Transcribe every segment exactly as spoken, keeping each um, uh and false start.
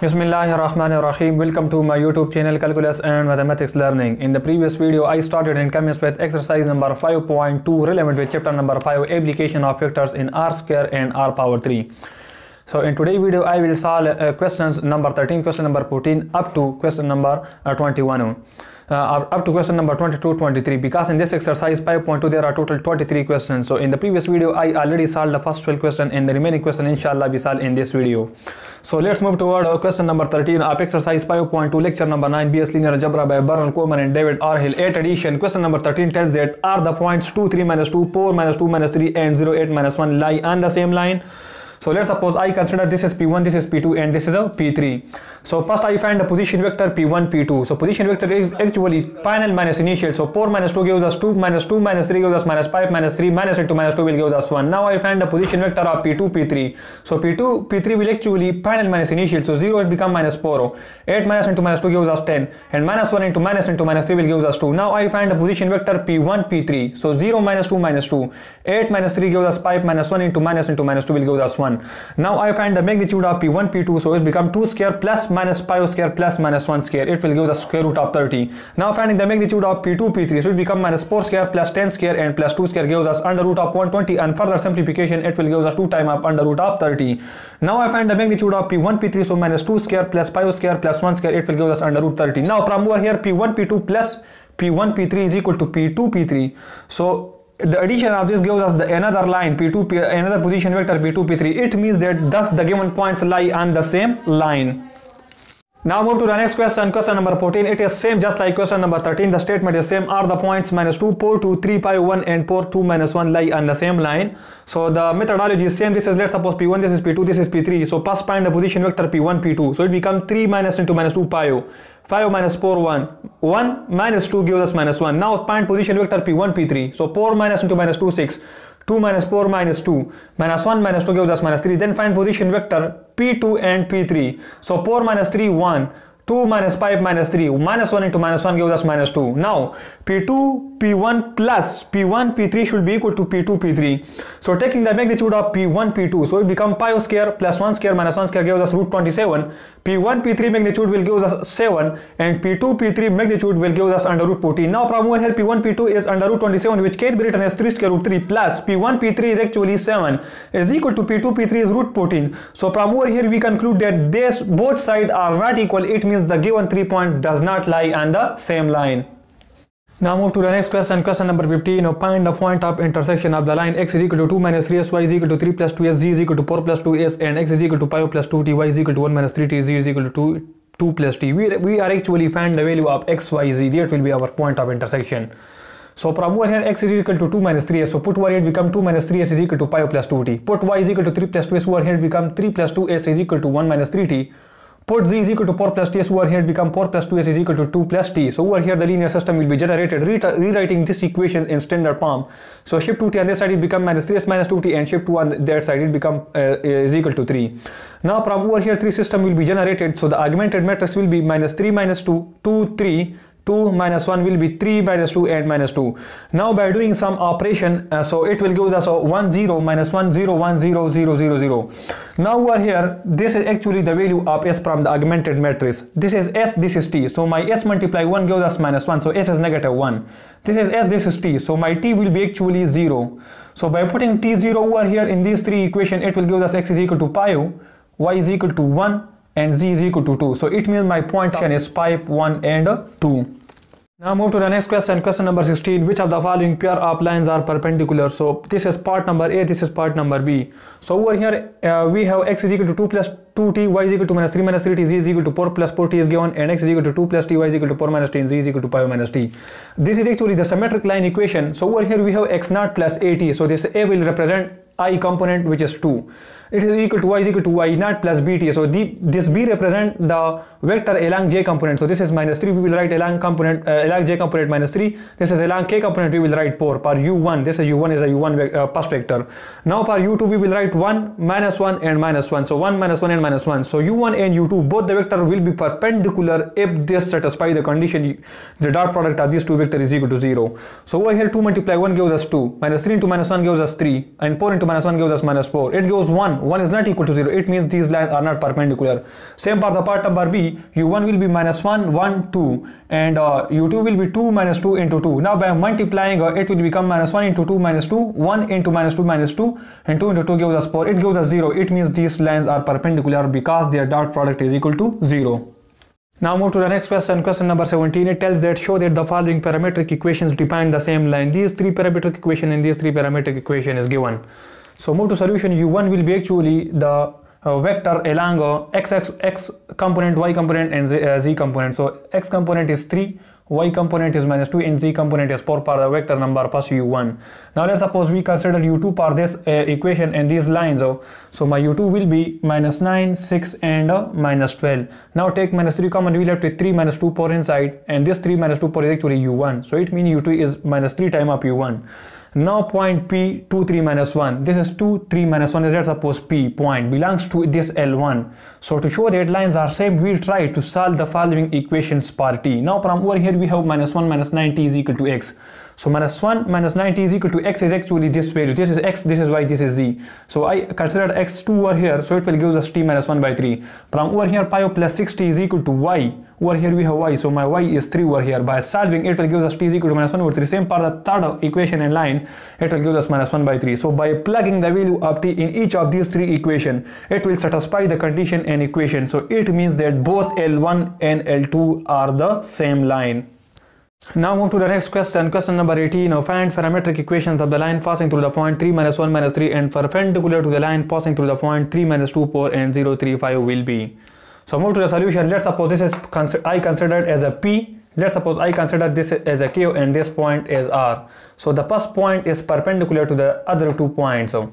Bismillahirrahmanirrahim. Welcome to my YouTube channel Calculus and Mathematics Learning. In the previous video, I started and commenced with exercise number five point two relevant with chapter number five, application of factors in R square and R power three. So in today's video, I will solve uh, questions number thirteen, question number fourteen up to question number uh, twenty-one. Uh, up to question number twenty-two, twenty-three, because in this exercise five point two there are total twenty-three questions. So in the previous video I already solved the first twelve question, and the remaining question inshallah we solve in this video. So let's move toward our question number thirteen of exercise five point two, lecture number nine, B S Linear Algebra by Bernold Kolman and David R. Hill, eighth edition. Question number thirteen tells that are the points two, three, minus two, four, minus two, minus three and zero, eight, minus one lie on the same line? So let's suppose I consider this is P one, this is P two and this is a P three. So first I find the position vector P one, P two. So position vector is actually final minus initial. So four minus two gives us two, minus two minus three gives us minus five, minus three minus eight to minus two will give us one. Now I find the position vector of P two, P three. So P two, P three will actually final minus initial. So zero will become minus four. eight minus into minus two gives us ten. And minus one into minus into minus three will give us two. Now I find the position vector P one, P three. So zero minus two minus two. eight minus three gives us five, minus one into minus into minus two will give us one. Now I find the magnitude of P one, P two, so it becomes two square plus minus five square plus minus one square. It will give the square root of thirty. Now finding the magnitude of P two, P three, so it becomes minus four square plus ten square and plus two square gives us under root of one hundred twenty, and further simplification it will give us two times of under root of thirty. Now I find the magnitude of P one, P three, so minus two square plus five square plus one square, it will give us under root thirty. Now from over here P one, P two plus P one, P three is equal to P two, P three. So the addition of this gives us the another line P two, P, another position vector P two, P three. It means that thus the given points lie on the same line. Now move to the next question, question number fourteen. It is same just like question number thirteen. The statement is same. Are the points minus two, four, two, three, five, one and four, two, minus one lie on the same line? So the methodology is same. This is, let's suppose P one, this is P two, this is P three. So first find the position vector P one, P two. So it becomes three minus into minus two, five. five minus four, one. one minus two gives us minus one. Now find position vector P one, P three. So four minus into minus two, six. two minus four, minus two. Minus one, minus two gives us minus three. Then find position vector P two and P three. So four minus three, one. two minus five, minus three. Minus one into minus one gives us minus two. Now P two, P one plus P one, P three should be equal to P two, P three. So taking the magnitude of P one, P two, so it becomes five square plus one square minus one square gives us root twenty-seven. P one, P three magnitude will give us seven, and P two, P three magnitude will give us under root fourteen. Now from over here P one, P two is under root twenty-seven, which can be written as three square root three plus P one, P three is actually seven is equal to P two, P three is root fourteen. So from over here we conclude that this both sides are not equal. It means the given three point does not lie on the same line. Now move to the next question, question number fifteen. Now find the point of intersection of the line x is equal to two minus three s, y is equal to three plus two s, z is equal to four plus two s, and x is equal to five plus two t, y is equal to one minus three t, z is equal to two, two plus t. We, we are actually find the value of x, y, z. That will be our point of intersection. So from over here x is equal to two minus three s, so put over here it become two minus three s is equal to five plus two t. Put y is equal to three plus two s, over here it become three plus two s is equal to one minus three t. Put z is equal to four plus ts, over here become four plus two s is equal to two plus t. So over here the linear system will be generated, re rewriting this equation in standard form. So shift two t on this side it become minus three s minus two t, and shift two on that side it become uh, is equal to three. Now from over here three system will be generated, so the augmented matrix will be minus three minus two, two, three. two minus one will be three minus two and minus two. Now by doing some operation, uh, so it will give us a one zero minus one zero one zero zero zero zero. Now over here this is actually the value of s from the augmented matrix. This is s, this is t. So my s multiply one gives us minus one. So s is negative one. This is s, this is t. So my t will be actually zero. So by putting t zero over here in these three equation, it will give us x is equal to five, y is equal to one, and z is equal to two. So it means my point is five, one and two. Now move to the next question, question number sixteen. Which of the following pair of lines are perpendicular? So this is part number A, this is part number B. So over here uh, we have x is equal to two plus two t, y is equal to minus three minus three t, z is equal to four plus four t is given, and x is equal to two plus t, y is equal to four minus t, and z is equal to five minus t. This is actually the symmetric line equation. So over here we have x naught plus a t. So this A will represent I component, which is two. It is equal to y is equal to y naught plus bt. So the, this b represent the vector along j component. So this is minus three. We will write along component uh, along j component minus three. This is along k component. We will write four. For u one, this is u one is a u one uh, first vector. Now for u two we will write one minus one and minus one. So one minus one and minus one. So u one and u two both the vector will be perpendicular if this satisfy the condition the dot product of these two vector is equal to zero. So over here two multiply one gives us two. Minus three into minus one gives us three, and four into minus one gives us minus four. It gives one. one is not equal to zero. It means these lines are not perpendicular. Same for the part number B, U one will be minus one, one, two, and uh, U two will be two minus two into two. Now by multiplying uh, it will become minus one into two minus two, one into minus two minus two, and two into two gives us four. It gives us zero. It means these lines are perpendicular because their dot product is equal to zero. Now move to the next question. Question number seventeen. It tells that show that the following parametric equations define the same line. These three parametric equation and these three parametric equation is given. So move to solution. U one will be actually the uh, vector along uh, x, x, x component, y component, and z, uh, z component. So x component is three, y component is minus two, and z component is four for the vector number plus U one. Now let's suppose we consider U two for this uh, equation and these lines. Uh, so my U two will be minus nine, six, and uh, minus twelve. Now take minus three common, we left with three minus two power inside, and this three minus two power is actually U one. So it means U two is minus three times of U one. Now point P, two, three, minus one. This is two, three, minus one is, let's suppose, P point belongs to this L one. So to show that lines are same, we'll try to solve the following equations for T. Now from over here we have minus one, minus nine, T is equal to X. So minus one, minus nine, T is equal to X is actually this value. This is X, this is Y, this is Z. So I considered X two over here, so it will give us T minus one by three. From over here, pi plus six T is equal to Y. Over here we have Y, so my Y is three over here. By solving it will give us T is equal to minus one over three. Same for the third equation and line, it will give us minus one by three. So by plugging the value of T in each of these three equations, it will satisfy the condition and equation. So it means that both L one and L two are the same line. Now move to the next question. Question number eighteen. Now find parametric equations of the line passing through the point three minus one minus three and perpendicular to the line passing through the point three minus two four and zero, three, five will be. So move to the solution. Let's suppose this is I considered as a P. Let's suppose I consider this as a Q and this point as R. So the first point is perpendicular to the other two points. So,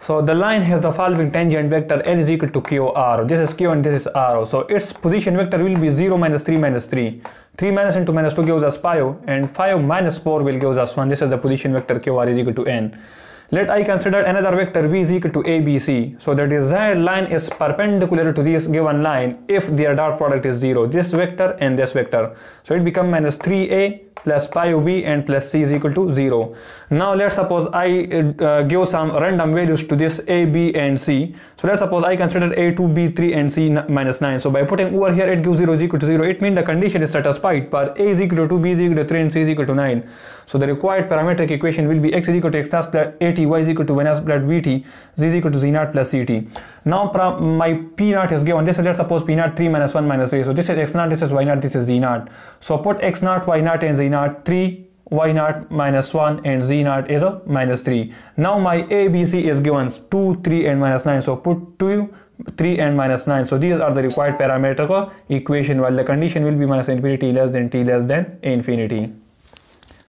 so the line has the following tangent vector L is equal to Q R. This is Q and this is R. So its position vector will be zero minus three minus three. three minus into minus two gives us five, and five minus four will give us one. This is the position vector Q R is equal to N. Let I consider another vector V is equal to A B C. So the desired line is perpendicular to this given line if their dot product is zero. This vector and this vector. So it becomes minus three A plus five B and plus C is equal to zero. Now let's suppose I uh, give some random values to this A, B, and C. So let's suppose I consider A two, B three, and C minus nine. So by putting over here it gives zero is equal to zero. It means the condition is satisfied for A is equal to two, B is equal to three, and C is equal to nine. So the required parametric equation will be X is equal to X plus A T, Y is equal to minus plus B T, Z is equal to Z naught plus C T. Now from my P naught is given. This is, let's suppose, P naught three minus one minus three. So this is X naught, this is Y naught, this is Z naught. So put X naught, Y naught, and Z naught. Three, Y naught minus one, and Z naught is a minus three. Now my A B C is given two, three, and minus nine. So put two, three, and minus nine. So these are the required parametric equation, while the condition will be minus infinity less than T less than infinity.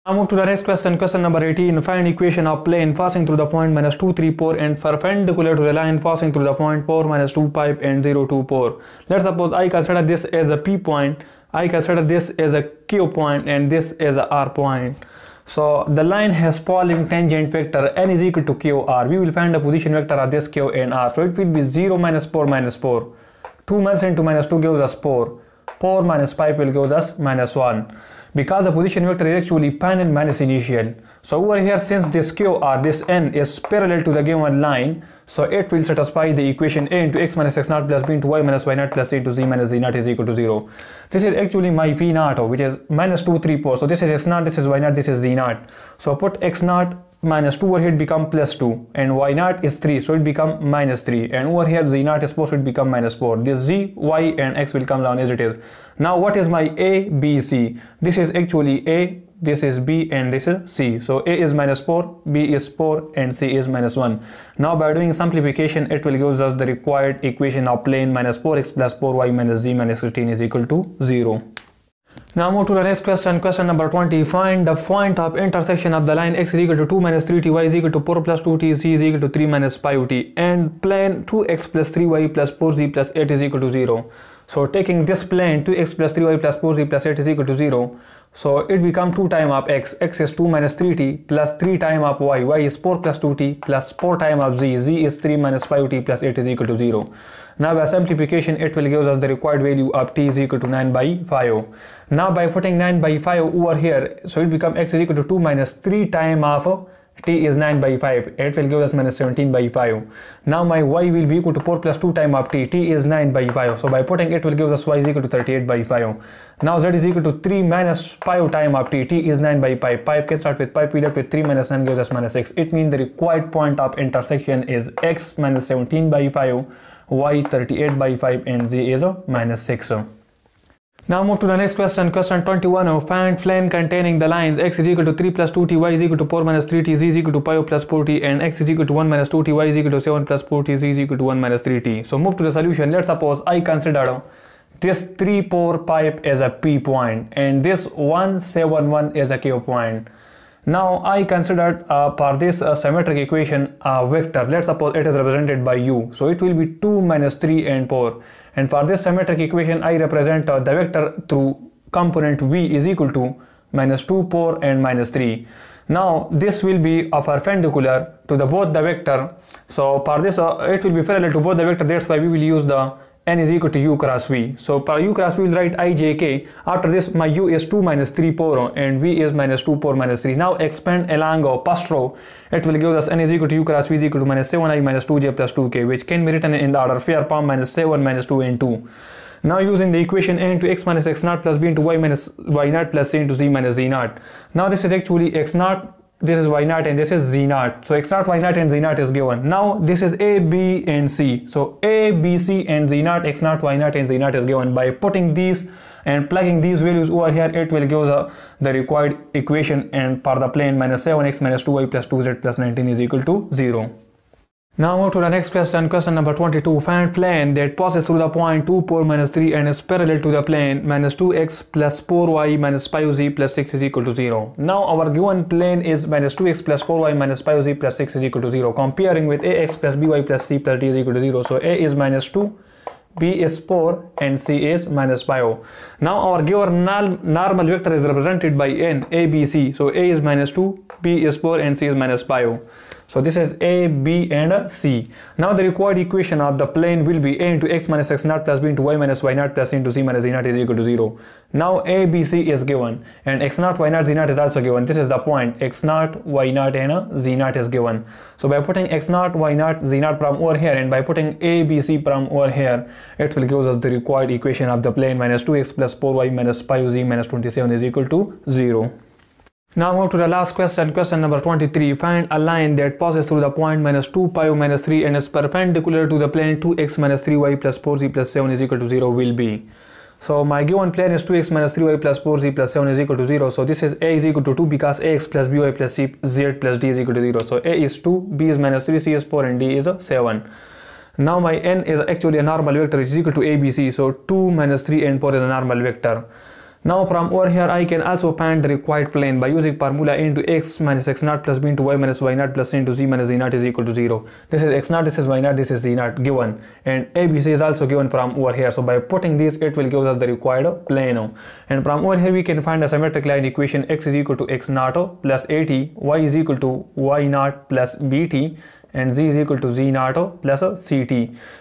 Now move to the next question. Question number eighteen. Find equation of plane passing through the point minus two, three, four and perpendicular to the line passing through the point four minus two, five and zero, two, four. Let's suppose I consider this as a P point, I consider this as a Q point, and this as a R point. So the line has following tangent vector N is equal to Q R. We will find the position vector of this Q and R. So it will be zero minus four minus four. two minus into minus two gives us four. four minus five will give us minus one. Because the position vector is actually final minus initial. So over here, since this Q or this N is parallel to the given line, so it will satisfy the equation A into X minus X naught plus B into Y minus Y naught plus C into Z minus Z naught is equal to zero. This is actually my V naught, which is minus two, three, four. So this is X naught, this is Y naught, this is Z naught. So put X naught minus two over here, it become plus two, and Y naught is three, so it become minus three, and over here Z naught is four, so it become minus four. This Z, Y, and X will come down as it is. Now what is my A, B, C? This is actually A, this is B, and this is C. So A is minus four, B is four, and C is minus one. Now by doing simplification, it will give us the required equation of plane minus four x plus four y minus Z minus sixteen is equal to zero. Now move to the next question. Question number twenty. Find the point of intersection of the line X is equal to two minus three t, Y is equal to four plus two t, Z is equal to three minus five t, and plane two x plus three y plus four z plus eight is equal to zero. So taking this plane two x plus three y plus four z plus eight is equal to zero. So it becomes two times of X. X is two minus three t plus three times of Y. Y is four plus two t plus four times of Z. Z is three minus five t plus eight is equal to zero. Now by simplification, it will give us the required value of T is equal to nine by five. Now by putting nine by five over here, so it becomes X is equal to two minus three times of t is nine by five. It will give us minus seventeen by five. Now my y will be equal to four plus two time of t. T is nine by five. So by putting it will give us y is equal to thirty-eight by five. Now z is equal to three minus five time of t. T is nine by five. five can start with five. We left with three minus nine gives us minus six. It means the required point of intersection is x minus seventeen by five, y thirty-eight by five, and z is minus six. Now move to the next question. Question twenty-one. Find plane containing the lines x is equal to three plus two t, y is equal to four minus three t, z is equal to five plus four t, and x is equal to one minus two t, y is equal to seven plus four t, z is equal to one minus three t. So move to the solution. Let's suppose I consider this three, four, five as a p point and this one, seven, one as a q point. Now I considered uh, for this uh, symmetric equation a vector. Let's suppose it is represented by u. So it will be two, minus three and four. And for this symmetric equation I represent uh, the vector through component v is equal to minus two, four and minus three. Now this will be uh, perpendicular to the both the vector. So for this uh, it will be parallel to both the vector. That's why we will use the n is equal to u cross v. So for u cross v we will write ijk. After this my u is two minus three four and v is minus two four minus three. Now expand along the first row. It will give us n is equal to u cross v is equal to minus seven i minus two j plus two k, which can be written in the order fair form minus seven minus two and two. Now using the equation a into x minus x naught plus b into y minus y naught plus c into z minus z naught. Now this is actually x naught, this is y naught, and this is z naught. So x naught, y naught and z naught is given. Now this is a, b and c. So a, b, c and z naught, x naught, y naught and z naught is given. By putting these and plugging these values over here, it will give the, the required equation, and for the plane minus seven x minus two y plus two z plus nineteen is equal to zero. Now move to the next question. Question number twenty-two. Find plane that passes through the point two, four, minus three and is parallel to the plane minus two x plus four y minus five z plus six is equal to zero. Now our given plane is minus two x plus four y minus five z plus six is equal to zero. Comparing with ax plus by plus c plus d is equal to zero. So a is minus two, b is four and c is minus five. Now our given normal vector is represented by n, a, b, c. So a is minus two, b is four and c is minus five. So this is a, b and c. Now the required equation of the plane will be a into x minus x naught plus b into y minus y naught plus c into z minus z naught is equal to zero. Now a, b, c is given and x naught, y naught, z naught is also given. This is the point x naught, y naught and z naught is given. So by putting x naught, y naught, z naught from over here and by putting a, b, c from over here, it will give us the required equation of the plane minus two x plus four y minus five z minus twenty-seven is equal to zero. Now move to the last question. Question number twenty-three. Find a line that passes through the point minus two, five, minus three and is perpendicular to the plane two x minus three y plus four z plus seven is equal to zero will be. So my given plane is two x minus three y plus four z plus seven is equal to zero. So this is a is equal to two because ax plus by plus c, z plus d is equal to zero. So a is two, b is minus three, c is four and d is seven. Now my n is actually a normal vector which is equal to a, b, c. So two, minus three and four is a normal vector. Now from over here I can also find the required plane by using formula a into x minus x naught plus b into y minus y naught plus c into z minus z naught is equal to zero. This is x naught, this is y naught, this is z naught given, and a, b, c is also given from over here. So by putting these it will give us the required plane, and from over here we can find a symmetric line equation. X is equal to x naught plus eighty, y is equal to y naught plus bt, and z is equal to z naught plus ct.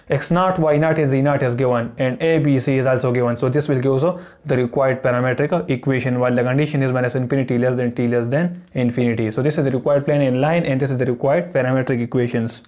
X naught, y naught and z naught is given, and a, b, c is also given. So this will give us the required parametric equation, while the condition is minus infinity less than t less than infinity. So this is the required plane and line, and this is the required parametric equations.